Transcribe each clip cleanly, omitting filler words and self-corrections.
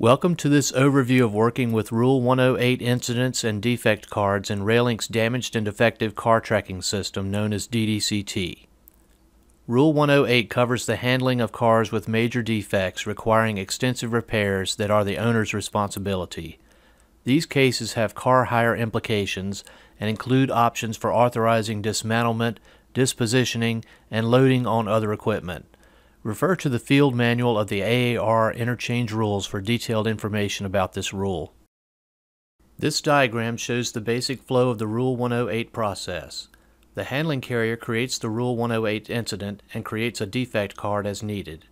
Welcome to this overview of working with Rule 108 incidents and defect cards in Railinc's Damaged and Defective Car Tracking System, known as DDCT. Rule 108 covers the handling of cars with major defects requiring extensive repairs that are the owner's responsibility. These cases have car hire implications and include options for authorizing dismantlement, dispositioning, and loading on other equipment. Refer to the field manual of the AAR interchange rules for detailed information about this rule. This diagram shows the basic flow of the Rule 108 process. The handling carrier creates the Rule 108 incident and creates a defect card as needed,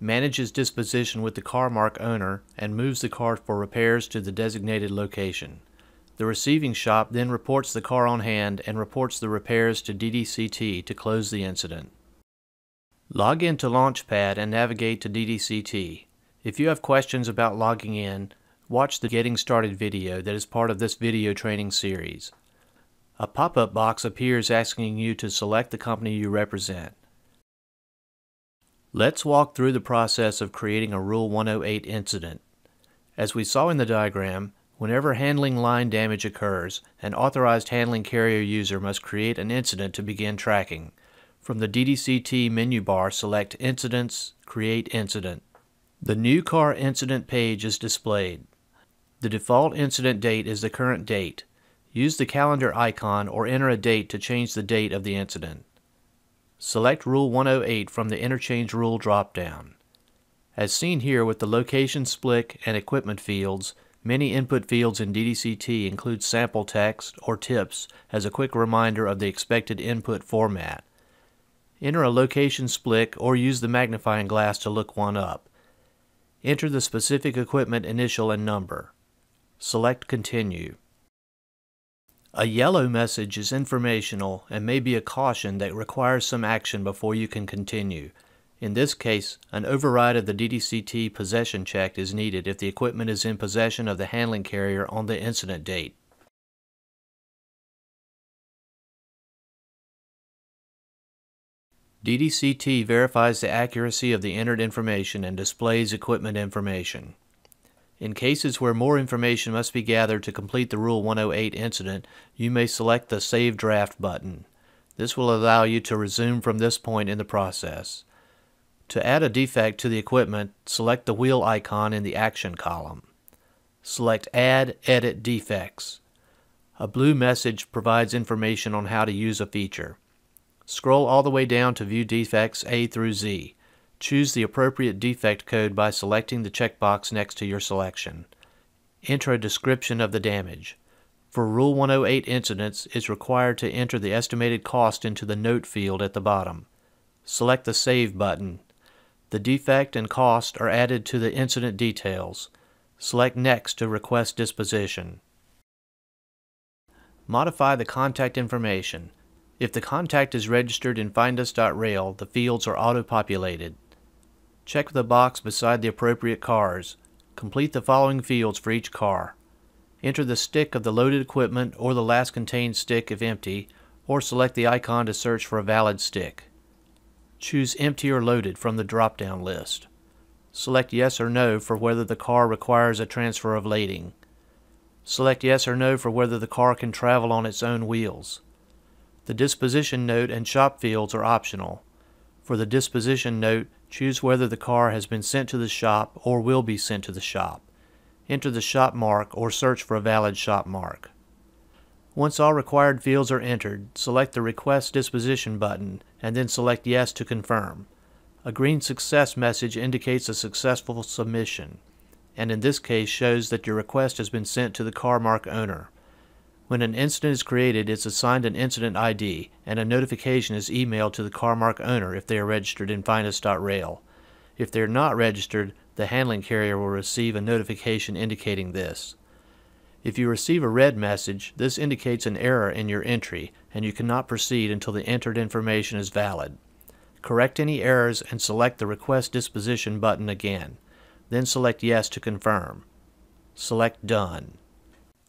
manages disposition with the car mark owner, and moves the car for repairs to the designated location. The receiving shop then reports the car on hand and reports the repairs to DDCT to close the incident. Log in to Launchpad and navigate to DDCT. If you have questions about logging in, watch the Getting Started video that is part of this video training series. A pop-up box appears asking you to select the company you represent. Let's walk through the process of creating a Rule 108 incident. As we saw in the diagram, whenever handling line damage occurs, an authorized handling carrier user must create an incident to begin tracking. From the DDCT menu bar, select Incidents, Create Incident. The New Car Incident page is displayed. The default incident date is the current date. Use the calendar icon or enter a date to change the date of the incident. Select Rule 108 from the Interchange Rule drop-down. As seen here with the Location, SPLC, and Equipment fields, many input fields in DDCT include sample text or tips as a quick reminder of the expected input format. Enter a location SPLC or use the magnifying glass to look one up. Enter the specific equipment initial and number. Select Continue. A yellow message is informational and may be a caution that requires some action before you can continue. In this case, an override of the DDCT possession check is needed if the equipment is in possession of the handling carrier on the incident date. DDCT verifies the accuracy of the entered information and displays equipment information. In cases where more information must be gathered to complete the Rule 108 incident, you may select the Save Draft button. This will allow you to resume from this point in the process. To add a defect to the equipment, select the wheel icon in the Action column. Select Add, Edit Defects. A blue message provides information on how to use a feature. Scroll all the way down to view defects A through Z. Choose the appropriate defect code by selecting the checkbox next to your selection. Enter a description of the damage. For Rule 108 incidents, it's required to enter the estimated cost into the Note field at the bottom. Select the Save button. The defect and cost are added to the incident details. Select Next to request disposition. Modify the contact information. If the contact is registered in FindUs.Rail, the fields are auto-populated. Check the box beside the appropriate cars. Complete the following fields for each car. Enter the stick of the loaded equipment or the last contained stick if empty, or select the icon to search for a valid stick. Choose Empty or Loaded from the drop-down list. Select Yes or No for whether the car requires a transfer of lading. Select Yes or No for whether the car can travel on its own wheels. The disposition note and shop fields are optional. For the disposition note, choose whether the car has been sent to the shop or will be sent to the shop. Enter the shop mark or search for a valid shop mark. Once all required fields are entered, select the Request Disposition button and then select Yes to confirm. A green success message indicates a successful submission, and in this case shows that your request has been sent to the car mark owner. When an incident is created, it's assigned an incident ID, and a notification is emailed to the car mark owner if they are registered in FindUs.Rail. If they are not registered, the handling carrier will receive a notification indicating this. If you receive a red message, this indicates an error in your entry, and you cannot proceed until the entered information is valid. Correct any errors and select the Request Disposition button again. Then select Yes to confirm. Select Done.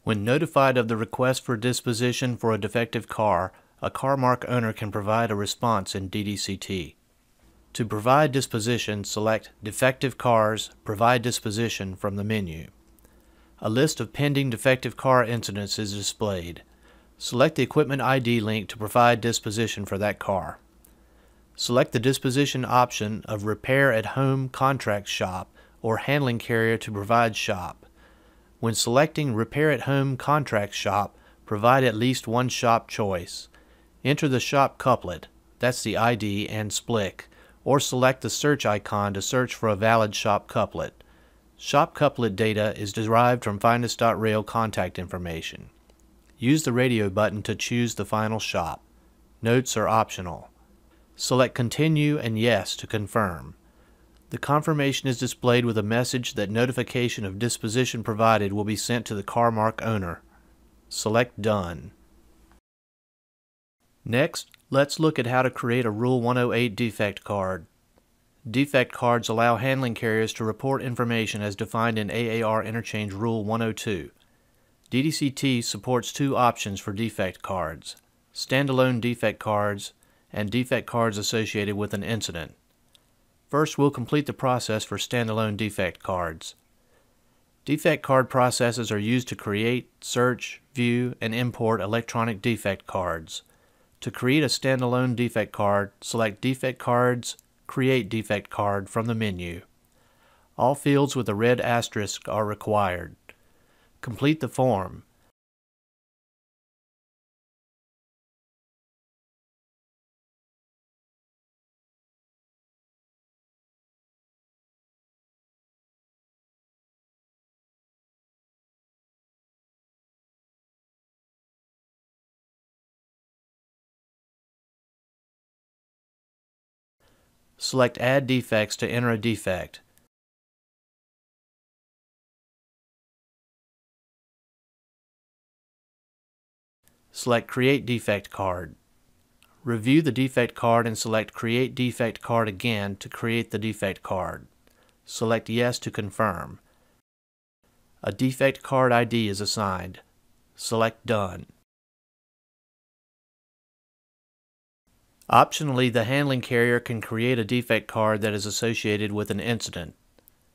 When notified of the request for disposition for a defective car, a car mark owner can provide a response in DDCT. To provide disposition, select Defective Cars, Provide Disposition from the menu. A list of pending defective car incidents is displayed. Select the Equipment ID link to provide disposition for that car. Select the disposition option of Repair at Home Contract Shop or Handling Carrier to provide shop. When selecting Repair at Home Contract Shop, provide at least one shop choice. Enter the shop couplet, that's the ID and SPLC, or select the search icon to search for a valid shop couplet. Shop couplet data is derived from FindUs.Rail contact information. Use the radio button to choose the final shop. Notes are optional. Select Continue and Yes to confirm. The confirmation is displayed with a message that notification of disposition provided will be sent to the car mark owner. Select Done. Next, let's look at how to create a Rule 108 defect card. Defect cards allow handling carriers to report information as defined in AAR Interchange Rule 102. DDCT supports two options for defect cards: standalone defect cards and defect cards associated with an incident. First, we'll complete the process for standalone defect cards. Defect card processes are used to create, search, view, and import electronic defect cards. To create a standalone defect card, select Defect Cards, Create Defect Card from the menu. All fields with a red asterisk are required. Complete the form. Select Add Defects to enter a defect. Select Create Defect Card. Review the defect card and select Create Defect Card again to create the defect card. Select Yes to confirm. A defect card ID is assigned. Select Done. Optionally, the handling carrier can create a defect card that is associated with an incident.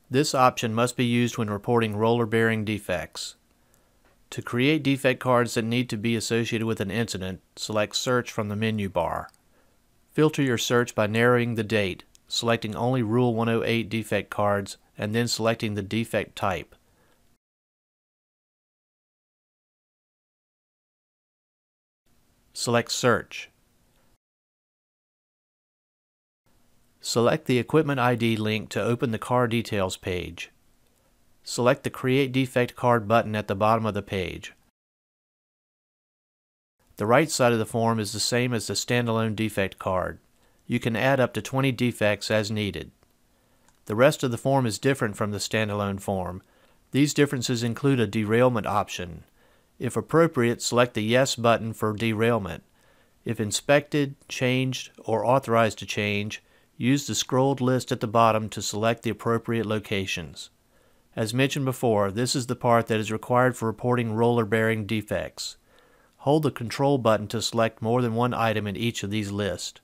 This option must be used when reporting roller bearing defects. To create defect cards that need to be associated with an incident, select Search from the menu bar. Filter your search by narrowing the date, selecting only Rule 108 defect cards, and then selecting the defect type. Select Search. Select the Equipment ID link to open the Car Details page. Select the Create Defect Card button at the bottom of the page. The right side of the form is the same as the standalone defect card. You can add up to 20 defects as needed. The rest of the form is different from the standalone form. These differences include a derailment option. If appropriate, select the Yes button for derailment. If inspected, changed, or authorized to change, use the scrolled list at the bottom to select the appropriate locations. As mentioned before, this is the part that is required for reporting roller bearing defects. Hold the Control button to select more than one item in each of these lists.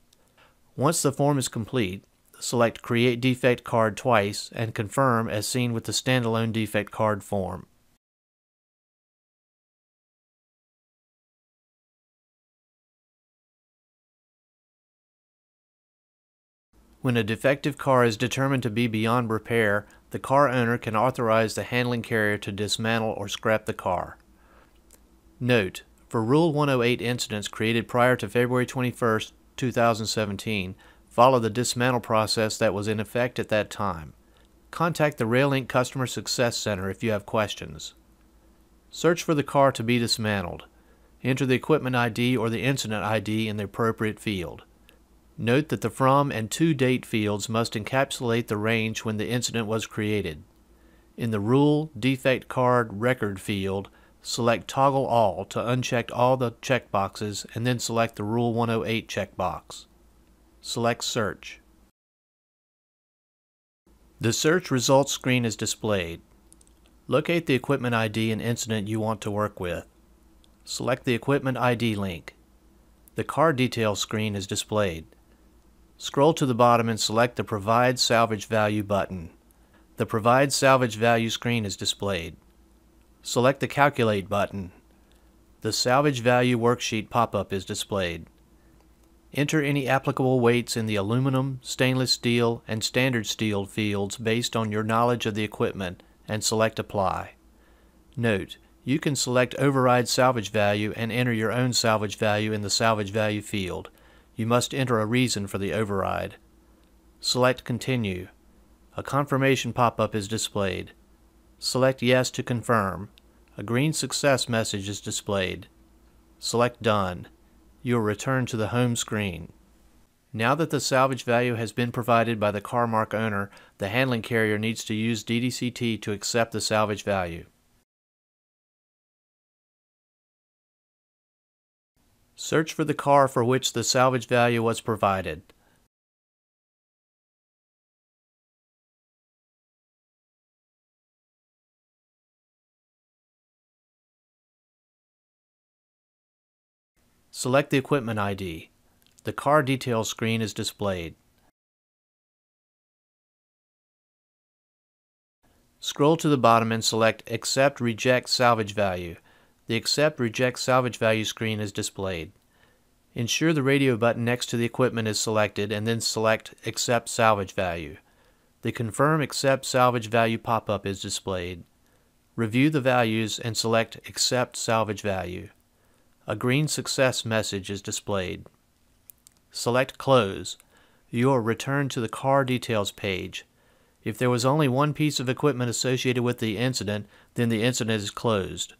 Once the form is complete, select Create Defect Card twice and confirm as seen with the standalone defect card form. When a defective car is determined to be beyond repair, the car owner can authorize the handling carrier to dismantle or scrap the car. Note: for Rule 108 incidents created prior to February 21, 2017, follow the dismantle process that was in effect at that time. Contact the Railinc Customer Success Center if you have questions. Search for the car to be dismantled. Enter the equipment ID or the incident ID in the appropriate field. Note that the From and To Date fields must encapsulate the range when the incident was created. In the Rule Defect Card Record field, select Toggle All to uncheck all the checkboxes and then select the Rule 108 checkbox. Select Search. The search results screen is displayed. Locate the equipment ID and incident you want to work with. Select the Equipment ID link. The Car Details screen is displayed. Scroll to the bottom and select the Provide Salvage Value button. The Provide Salvage Value screen is displayed. Select the Calculate button. The Salvage Value Worksheet pop-up is displayed. Enter any applicable weights in the aluminum, stainless steel, and standard steel fields based on your knowledge of the equipment and select Apply. Note, you can select Override Salvage Value and enter your own salvage value in the Salvage Value field. You must enter a reason for the override. Select Continue. A confirmation pop-up is displayed. Select Yes to confirm. A green success message is displayed. Select Done. You will return to the home screen. Now that the salvage value has been provided by the carmark owner, the handling carrier needs to use DDCT to accept the salvage value. Search for the car for which the salvage value was provided. Select the equipment ID. The car details screen is displayed. Scroll to the bottom and select Accept Reject Salvage Value. The Accept Reject Salvage Value screen is displayed. Ensure the radio button next to the equipment is selected and then select Accept Salvage Value. The Confirm Accept Salvage Value pop-up is displayed. Review the values and select Accept Salvage Value. A green success message is displayed. Select Close. You are returned to the car details page. If there was only one piece of equipment associated with the incident, then the incident is closed.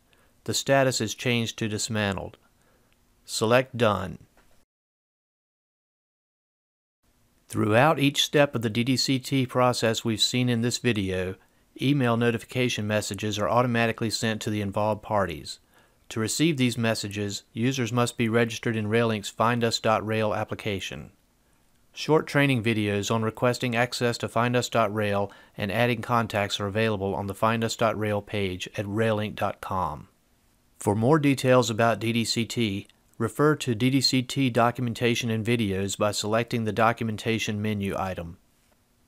The status is changed to Dismantled. Select Done. Throughout each step of the DDCT process we've seen in this video, email notification messages are automatically sent to the involved parties. To receive these messages, users must be registered in Railinc's FindUs.Rail application. Short training videos on requesting access to FindUs.Rail and adding contacts are available on the FindUs.Rail page at railinc.com. For more details about DDCT, refer to DDCT documentation and videos by selecting the documentation menu item.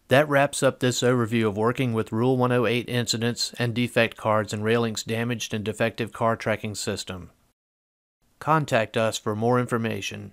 That wraps up this overview of working with Rule 108 incidents and defect cards in Railinc's damaged and defective car tracking system. Contact us for more information.